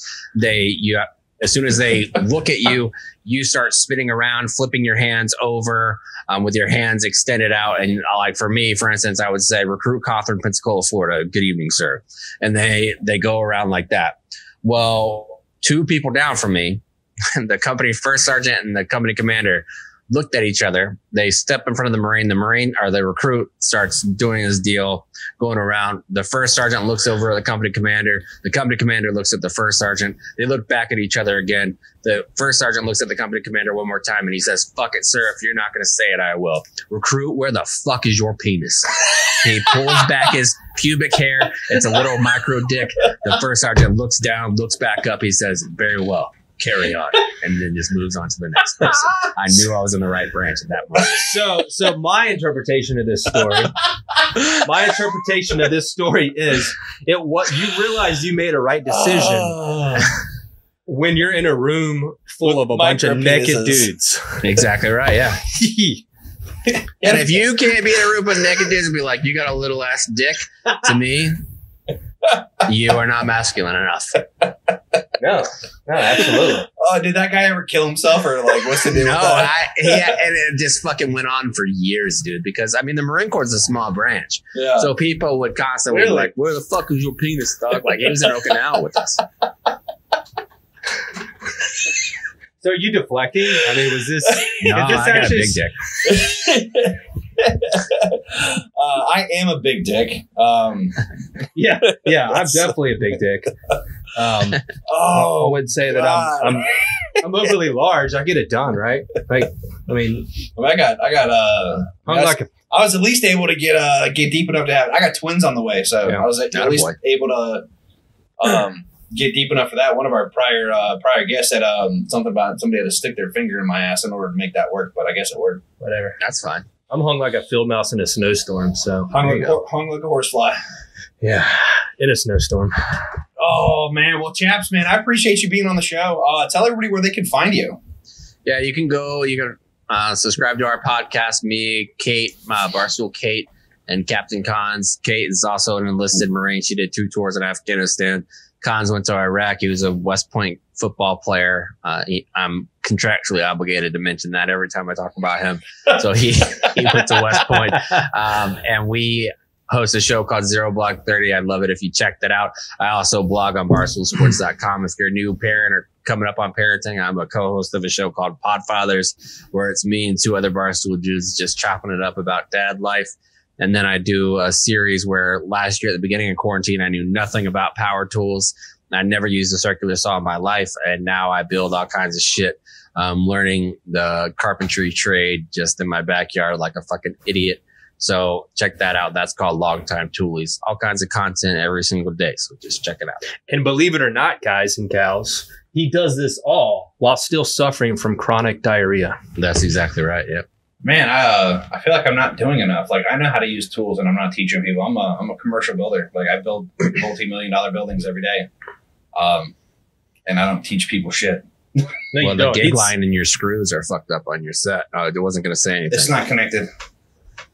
As soon as they look at you, you start spinning around, flipping your hands over with your hands extended out. And like for me, for instance, I would say recruit Cothran, Pensacola, Florida. Good evening, sir. And they go around like that. Well, two people down from me, the company 1st sergeant and the company commander, looked at each other. They step in front of the Marine. The Marine or the recruit starts doing his deal, going around. The 1st sergeant looks over at the company commander. The company commander looks at the 1st sergeant. They look back at each other again. The 1st sergeant looks at the company commander one more time and he says, fuck it, sir. If you're not going to say it, I will. Recruit, where the fuck is your penis? He pulls back his pubic hair. It's a little micro dick. The 1st sergeant looks down, looks back up. He says, very well. Carry on, and then just moves on to the next person. I knew I was in the right branch at that point. So my interpretation of this story is, you realize you made a right decision when you're in a room full of a bunch of naked dudes. Exactly right. Yeah. And if you can't be in a room with naked dudes and be like, you got a little ass dick, to me, you are not masculine enough. No, absolutely. Oh, did that guy ever kill himself, or like what's the deal? No, and it just fucking went on for years, dude. Because I mean, the Marine Corps is a small branch, yeah. So people would constantly be like, "Where the fuck is your penis, dog?" Like he was in Okinawa with us. So are you deflecting? I mean, was this? No, this I got a big dick. I am a big dick. Yeah, I'm definitely a big dick. I would say that I'm overly large. I get it done, right? Like, I mean, I was at least able to get deep enough to have. I got twins on the way, so yeah, I was at least able to get deep enough for that. One of our prior guests said something about somebody had to stick their finger in my ass in order to make that work, but I guess it worked. Whatever, that's fine. I'm hung like a field mouse in a snowstorm. So hung like a horsefly. Yeah, in a snowstorm. Oh man, well, Chaps, man, I appreciate you being on the show. Tell everybody where they can find you. Yeah, you can go. You can subscribe to our podcast. Me, Kate, Barstool Kate, and Captain Cons. Kate is also an enlisted Marine. She did 2 tours in Afghanistan. Cons went to Iraq. He was a West Point football player. I'm contractually obligated to mention that every time I talk about him. So he went to West Point. And we host a show called Zero Blog 30. I'd love it if you check that out. I also blog on barstoolsports.com. If you're a new parent or coming up on parenting, I'm a co-host of a show called Podfathers, where it's me and 2 other Barstool dudes just chopping it up about dad life. And then I do a series where last year at the beginning of quarantine, I knew nothing about power tools. I never used a circular saw in my life. And now I build all kinds of shit. I'm learning the carpentry trade just in my backyard like a fucking idiot. So check that out. That's called Longtime Toolies. All kinds of content every single day. So just check it out. And believe it or not, guys and gals, he does this all while still suffering from chronic diarrhea. That's exactly right. Yep. Man, I feel like I'm not doing enough. Like I know how to use tools, and I'm not teaching people. I'm a commercial builder. Like I build multi-million-dollar buildings every day, and I don't teach people shit. No, well, the gig line and your screws are fucked up on your set. It wasn't going to say anything. It's not connected.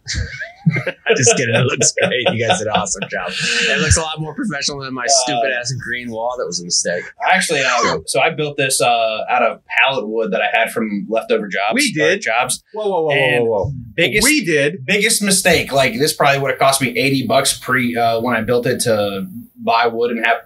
I just kidding. It looks great. You guys did an awesome job. It looks a lot more professional than my stupid ass green wall. That was a mistake. Actually, so I built this out of pallet wood that I had from leftover jobs. We did jobs. Whoa. Biggest mistake. Like this probably would have cost me $80 when I built it to buy wood and have.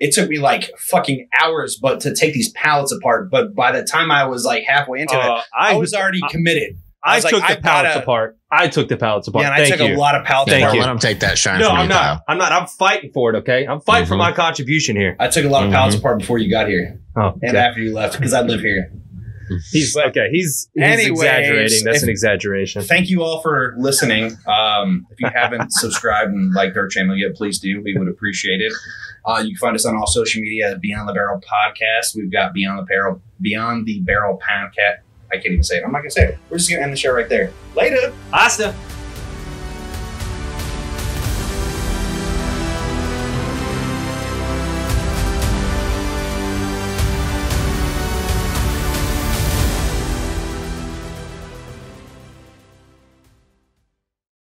It took me like fucking hours, but to take these pallets apart. But by the time I was like halfway into it, I was already committed. I took the pallets apart. Yeah, and I took a lot of pallets apart. Let them take that shine. No, I'm not. Pile. I'm not. I'm fighting for it. Okay, I'm fighting for my contribution here. I took a lot of pallets apart before you got here, and after you left, because I live here. He's exaggerating. That's an exaggeration. Thank you all for listening. If you haven't subscribed and liked our channel yet, please do. We would appreciate it. You can find us on all social media at Beyond the Barrel Podcast. We've got Beyond the Barrel Podcast. I can't even say it. I'm not going to say it. We're just going to end the show right there. Later. Hasta.